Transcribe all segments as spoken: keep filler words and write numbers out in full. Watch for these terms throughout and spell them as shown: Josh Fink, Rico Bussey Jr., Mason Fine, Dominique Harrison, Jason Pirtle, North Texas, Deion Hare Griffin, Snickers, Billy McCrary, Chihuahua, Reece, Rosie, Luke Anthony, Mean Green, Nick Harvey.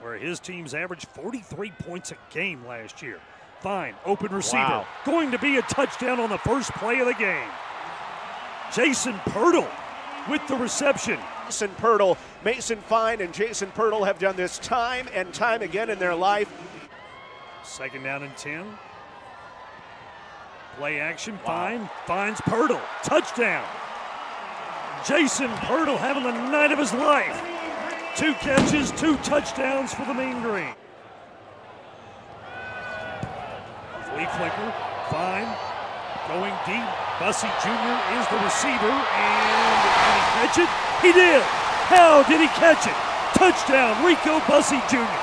where his teams averaged forty-three points a game last year. Fine, open receiver. Wow. Going to be a touchdown on the first play of the game. Jason Pirtle with the reception. Jason Pirtle, Mason Fine, and Jason Pirtle have done this time and time again in their life. Second down and ten. Play action, wow. Fine, finds Pirtle. Touchdown. Jason Pirtle having the night of his life. Two catches, two touchdowns for the Mean Green. Flea flicker, Fine, going deep. Bussey Junior is the receiver, and did he catch it? He did. How did he catch it? Touchdown, Rico Bussey Junior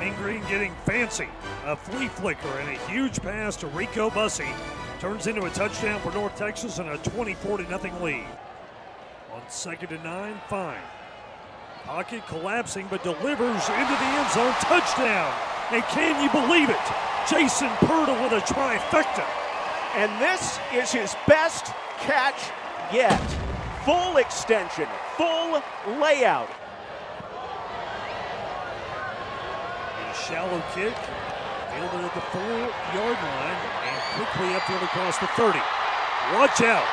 Mean Green getting fancy. A flea flicker and a huge pass to Rico Bussey turns into a touchdown for North Texas and a twenty-four to nothing lead. On second and nine, Fine. Pocket collapsing, but delivers into the end zone. Touchdown. And can you believe it? Jason Pirtle with a trifecta. And this is his best catch yet. Full extension, full layout. Shallow kick, fielded at the four-yard line, and quickly upfield across the thirty. Watch out.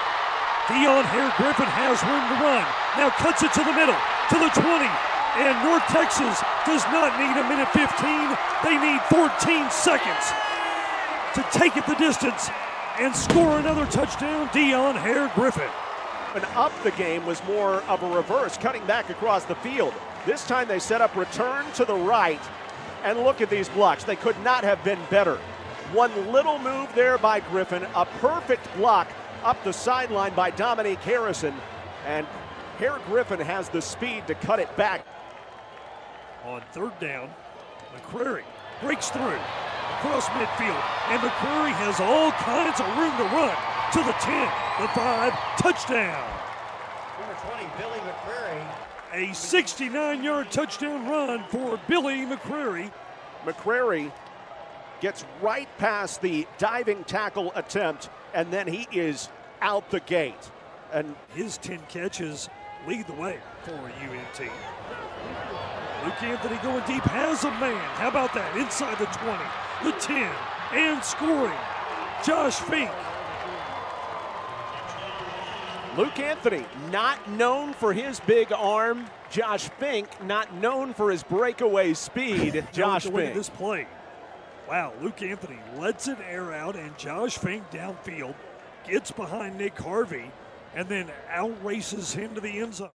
Deion Hare Griffin has room to run. Now cuts it to the middle, to the twenty. And North Texas does not need a minute fifteen. They need fourteen seconds to take it the distance and score another touchdown, Deion Hare Griffin. And up the game was more of a reverse, cutting back across the field. This time they set up return to the right. And look at these blocks. They could not have been better. One little move there by Griffin. A perfect block up the sideline by Dominique Harrison. And Hare Griffin has the speed to cut it back. On third down, McCrary breaks through across midfield. And McCrary has all kinds of room to run to the ten, the five, touchdown. Number twenty, Billy McCrary. A sixty-nine-yard touchdown run for Billy McCrary. McCrary gets right past the diving tackle attempt, and then he is out the gate. And his ten catches lead the way for U N T. Luke Anthony going deep, has a man. How about that? Inside the twenty, the ten, and scoring, Josh Fink. Luke Anthony, not known for his big arm. Josh Fink, not known for his breakaway speed. Josh Fink. This play. Wow, Luke Anthony lets it air out, and Josh Fink downfield gets behind Nick Harvey and then outraces him to the end zone.